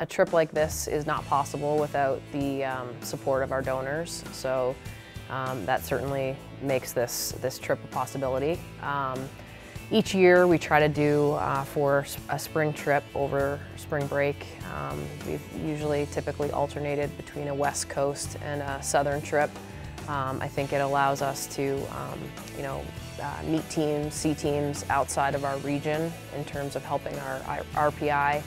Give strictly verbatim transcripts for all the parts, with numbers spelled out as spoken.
A trip like this is not possible without the um, support of our donors, so um, that certainly makes this, this trip a possibility. Um, each year we try to do uh, for a spring trip over spring break. Um, we've usually typically alternated between a West Coast and a Southern trip. Um, I think it allows us to, um, you know, uh, meet teams, see teams outside of our region in terms of helping our, our R P I.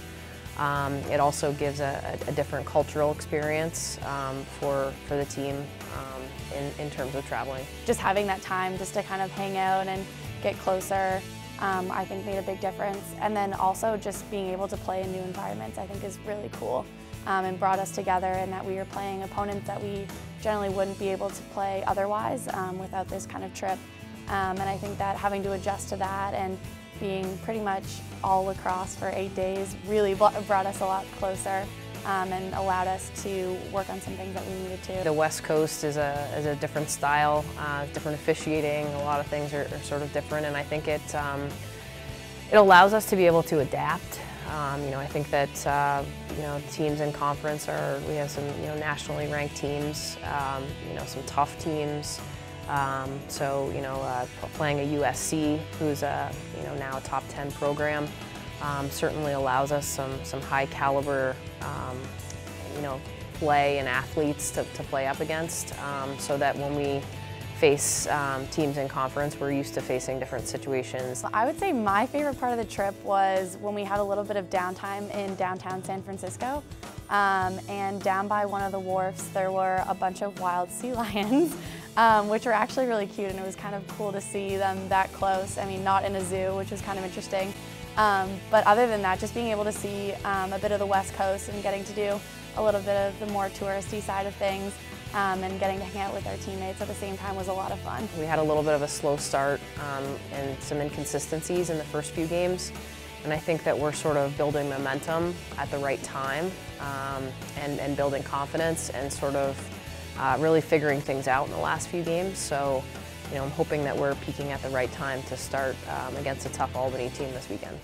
Um, it also gives a, a different cultural experience um, for, for the team um, in, in terms of traveling. Just having that time just to kind of hang out and get closer, um, I think made a big difference. And then also just being able to play in new environments, I think, is really cool. Um, and brought us together, and that we were playing opponents that we generally wouldn't be able to play otherwise um, without this kind of trip. Um, and I think that having to adjust to that and being pretty much all lacrosse for eight days really brought us a lot closer um, and allowed us to work on some things that we needed to. The West Coast is a, is a different style, uh, different officiating, a lot of things are, are sort of different, and I think it, um, it allows us to be able to adapt. Um, you know, I think that uh, you know, teams in conference are, we have some, you know, nationally ranked teams, um, you know, some tough teams. Um, so you know, uh, playing a U S C, who's a, you know, now a top ten program, um, certainly allows us some some high caliber, um, you know, play and athletes to, to play up against. Um, so that when we face um, teams in conference, we're used to facing different situations. I would say my favorite part of the trip was when we had a little bit of downtime in downtown San Francisco, um, and down by one of the wharfs there were a bunch of wild sea lions, um, which were actually really cute, and it was kind of cool to see them that close. I mean, not in a zoo, which was kind of interesting, um, but other than that, just being able to see um, a bit of the West Coast and getting to do a little bit of the more touristy side of things. Um, and getting to hang out with our teammates at the same time was a lot of fun. We had a little bit of a slow start um, and some inconsistencies in the first few games, and I think that we're sort of building momentum at the right time um, and, and building confidence and sort of uh, really figuring things out in the last few games. So, you know, I'm hoping that we're peaking at the right time to start um, against a tough Albany team this weekend.